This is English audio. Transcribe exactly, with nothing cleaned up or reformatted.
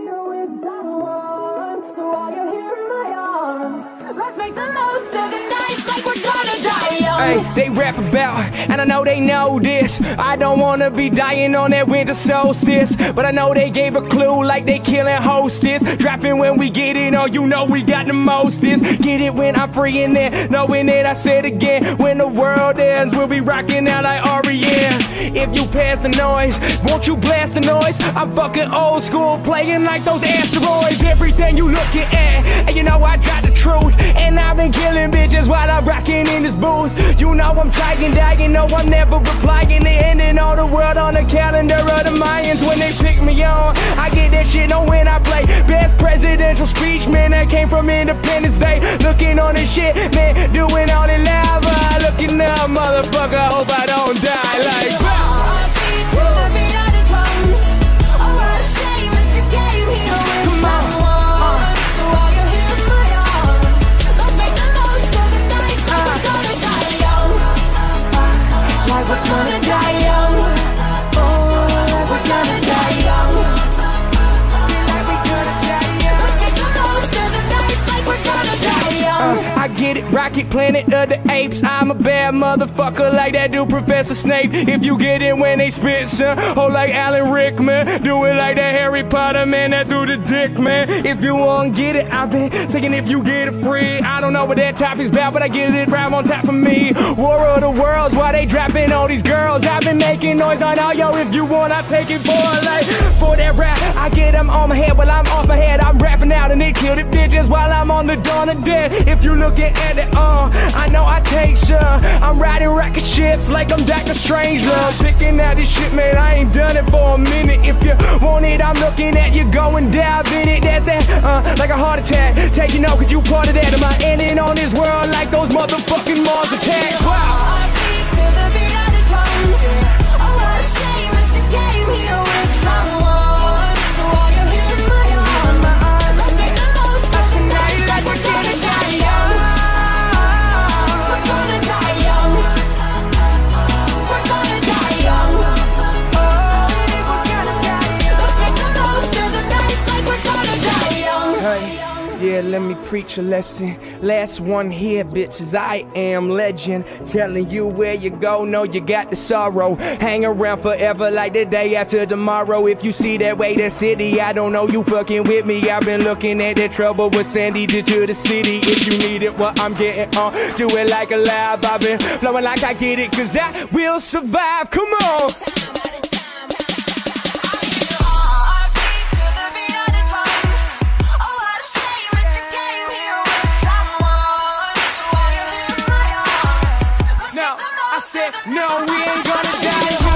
here with someone, so while you're here in my arms, let's make the most of the night like we're gonna die young. Hey, they rap about, and I know they know this, I don't wanna be dying on that winter solstice, but I know they gave a clue like they killing hostess, dropping when we get it, oh you know we got the most this, get it when I'm free in there, knowing it I said again, when the world ends, we'll be rocking out like Orianna. If you pass the noise, won't you blast the noise? I'm fucking old school, playing like those asteroids. Everything you looking at, and you know I tried the truth, and I've been killing bitches while I'm rocking in this booth. You know I'm trying, dying, no I'm never replying. They ending all the world on the calendar of the Mayans. When they pick me on, I get that shit on when I play. Best presidential speech, man, that came from Independence Day. Looking on this shit, man, doing all the lava. Looking up, motherfucker, I hope I don't die like Rocket Planet of the Apes. I'm a bad motherfucker like that dude Professor Snape. If you get it when they spit, son, oh like Alan Rickman. Do it like that Harry Potter, man, that dude the dick, man. If you won't get it, I've been saying if you get it free. I don't know what that topic's about, but I get it right on top of me. War of the Worlds, why they dropping all these girls? I've been making noise on all y'all. If you want, I'll take it for a life. For that rap, I get them on my head, while I'm off my head. I'm rapping out and they kill the bitches while I'm on the dawn of death. If you look at Uh, I know I take sure I'm riding rocket ships like I'm Doctor Strange Love. Picking out this shit, man, I ain't done it for a minute. If you want it, I'm looking at you, go and dive in it. That's that, uh, like a heart attack. Take it out, cause you part of that. Am I ending on this world like those motherfucking Mars attacks? Wow. Yeah, let me preach a lesson. Last one here, bitches. I am legend. Telling you where you go, know you got the sorrow. Hang around forever like the day after tomorrow. If you see that way, that city, I don't know you fucking with me. I've been looking at that trouble with Sandy did to the city. If you need it, well, I'm getting on. Do it like a live. I've been flowing like I get it, cause I will survive. Come on. No, we ain't gonna die.